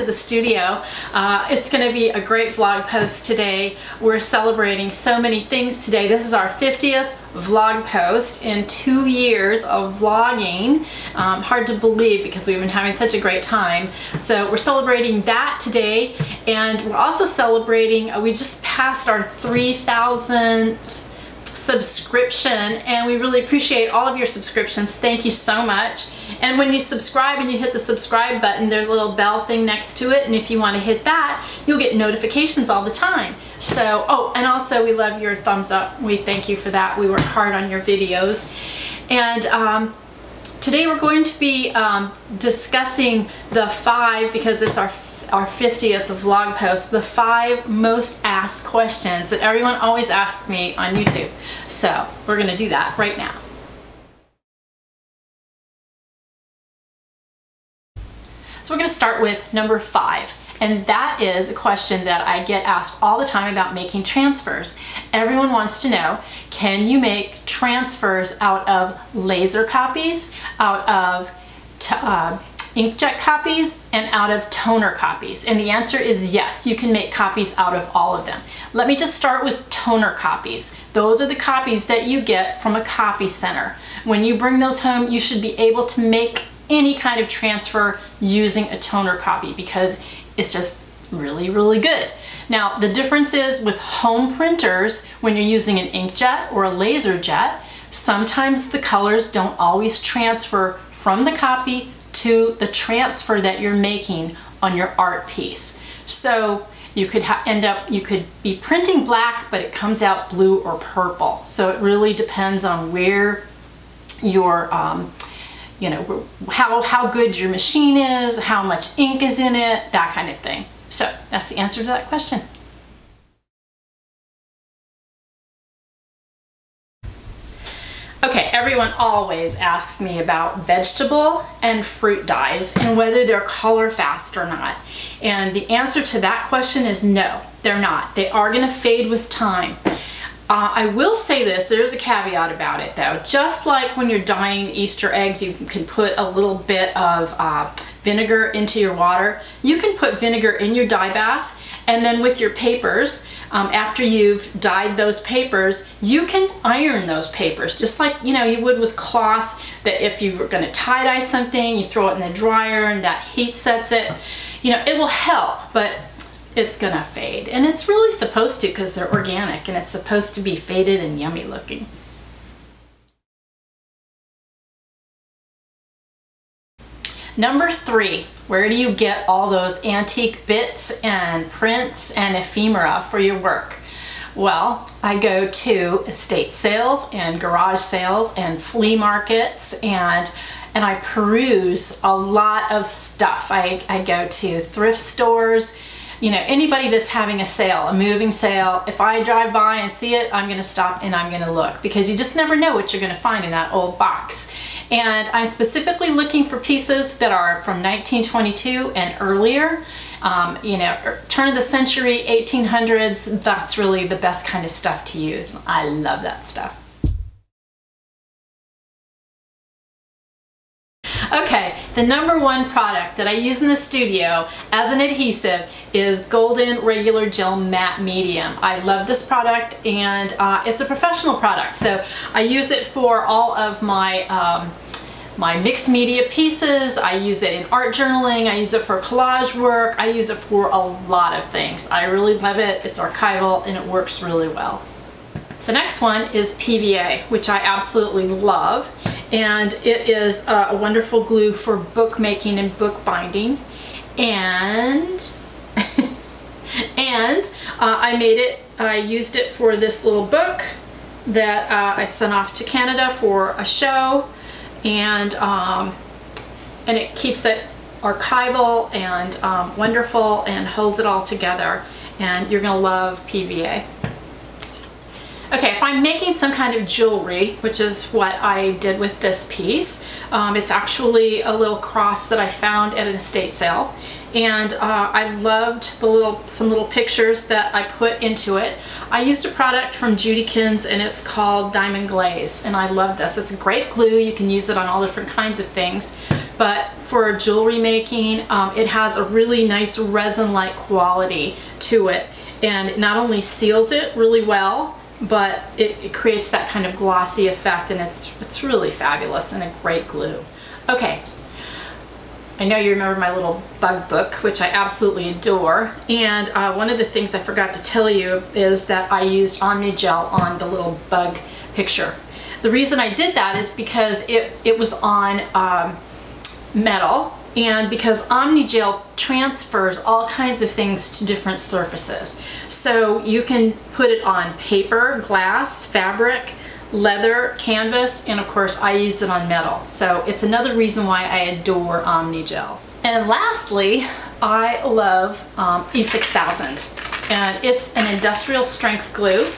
to the studio. It's going to be a great vlog post today. We're celebrating so many things today. This is our 50th vlog post in 2 years of vlogging. Hard to believe because we've been having such a great time. So we're celebrating that today, and we're also celebrating, we just passed our 3,000th subscription, and we really appreciate all of your subscriptions. Thank you so much. And when you subscribe and you hit the subscribe button, there's a little bell thing next to it, and if you want to hit that, you'll get notifications all the time. So, oh, and also we love your thumbs up. We thank you for that. We work hard on your videos. And today we're going to be discussing the five, because it's our 50th vlog post, the five most asked questions that everyone always asks me on YouTube. So we're gonna do that right now. So we're gonna start with number 5. And that is a question that I get asked all the time about making transfers. Everyone wants to know, can you make transfers out of laser copies, out of inkjet copies, and out of toner copies? And the answer is yes, you can make copies out of all of them. Let me just start with toner copies. Those are the copies that you get from a copy center. When you bring those home, you should be able to make any kind of transfer using a toner copy because it's just really, really good. Now, the difference is with home printers, when you're using an inkjet or a laser jet, sometimes the colors don't always transfer from the copy to the transfer that you're making on your art piece. So you could be printing black, but it comes out blue or purple. So it really depends on where your, you know, how good your machine is, how much ink is in it, that kind of thing. So that's the answer to that question. Okay, everyone always asks me about vegetable and fruit dyes and whether they're color fast or not. And the answer to that question is no, they're not. They are going to fade with time. I will say this, there is a caveat about it though. Just like when you're dyeing Easter eggs, you can put a little bit of vinegar into your water. You can put vinegar in your dye bath, and then with your papers, after you've dyed those papers, you can iron those papers, just like, you know, you would with cloth, that if you were going to tie-dye something, you throw it in the dryer and that heat sets it. You know, it will help, but it's going to fade. And it's really supposed to, because they're organic and it's supposed to be faded and yummy looking. Number 3, where do you get all those antique bits and prints and ephemera for your work? Well, I go to estate sales and garage sales and flea markets, and I peruse a lot of stuff. I go to thrift stores, you know, anybody that's having a sale, a moving sale. If I drive by and see it, I'm gonna stop and I'm gonna look, because you just never know what you're gonna find in that old box. And I'm specifically looking for pieces that are from 1922 and earlier, you know, turn of the century, 1800s. That's really the best kind of stuff to use. I love that stuff. Okay, the number one product that I use in the studio as an adhesive is Golden Regular Gel Matte Medium. I love this product, and it's a professional product. So I use it for all of my my mixed media pieces. I use it in art journaling. I use it for collage work. I use it for a lot of things. I really love it. It's archival and it works really well. The next one is PVA, which I absolutely love. And it is a wonderful glue for bookmaking and book binding. And I made it, I used it for this little book that I sent off to Canada for a show, and it keeps it archival and wonderful and holds it all together, and you're gonna love PVA. Okay, if I'm making some kind of jewelry, which is what I did with this piece, it's actually a little cross that I found at an estate sale, and I loved the some little pictures that I put into it. I used a product from Judykins, and it's called Diamond Glaze, and I love this. It's a great glue. You can use it on all different kinds of things, but for jewelry making, it has a really nice resin-like quality to it, and it not only seals it really well, but it creates that kind of glossy effect, and it's really fabulous and a great glue. Okay, I know you remember my little bug book, which I absolutely adore, and one of the things I forgot to tell you is that I used Omni Gel on the little bug picture. The reason I did that is because it was on metal, and because Omni Gel transfers all kinds of things to different surfaces. So you can put it on paper, glass, fabric, leather, canvas, and of course I used it on metal. So it's another reason why I adore Omni Gel. And lastly, I love E6000, and it's an industrial strength glue.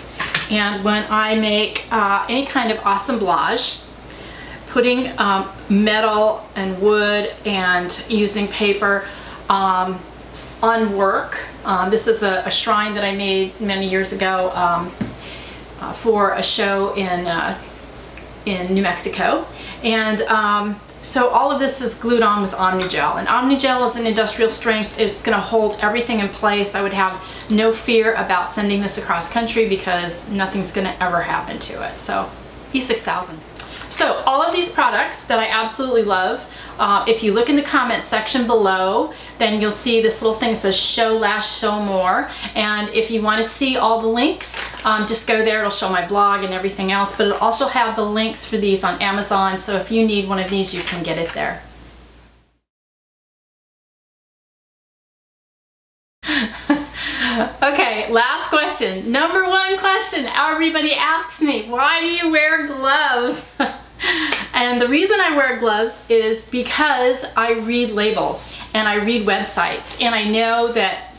And when I make any kind of assemblage, putting metal and wood and using paper on work, this is a shrine that I made many years ago for a show in New Mexico, and so all of this is glued on with Omni Gel, and Omni Gel is an industrial strength. It's going to hold everything in place. I would have no fear about sending this across country because nothing's going to ever happen to it. So E6000. So all of these products that I absolutely love, if you look in the comment section below, then you'll see this little thing that says show less, show more. And if you want to see all the links, just go there. It'll show my blog and everything else, but it'll also have the links for these on Amazon. So if you need one of these, you can get it there. Okay, last question. Number one question everybody asks me, why do you wear gloves? And the reason I wear gloves is because I read labels and I read websites, and I know that,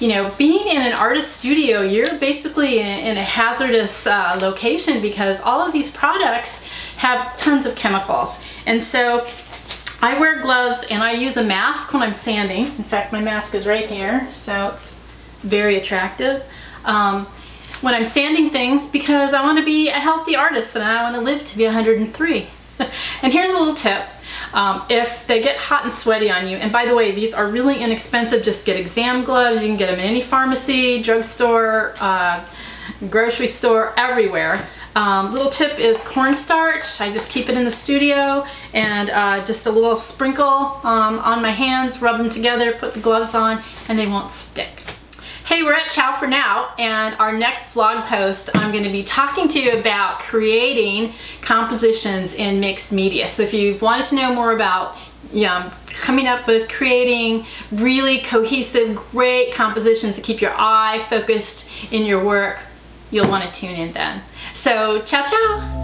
you know, being in an artist studio, you're basically in a hazardous location because all of these products have tons of chemicals. And so I wear gloves and I use a mask when I'm sanding. In fact, my mask is right here, so it's very attractive. When I'm sanding things, because I want to be a healthy artist and I want to live to be 103. And here's a little tip. If they get hot and sweaty on you, and by the way, these are really inexpensive, just get exam gloves. You can get them in any pharmacy, drugstore, grocery store, everywhere. Little tip is cornstarch. I just keep it in the studio, and just a little sprinkle on my hands, rub them together, put the gloves on, and they won't stick. Hey, we're at Ciao for now, and our next vlog post, I'm going to be talking to you about creating compositions in mixed media. So if you wanted to know more about coming up with creating really cohesive, great compositions to keep your eye focused in your work, you'll want to tune in then. So ciao, ciao!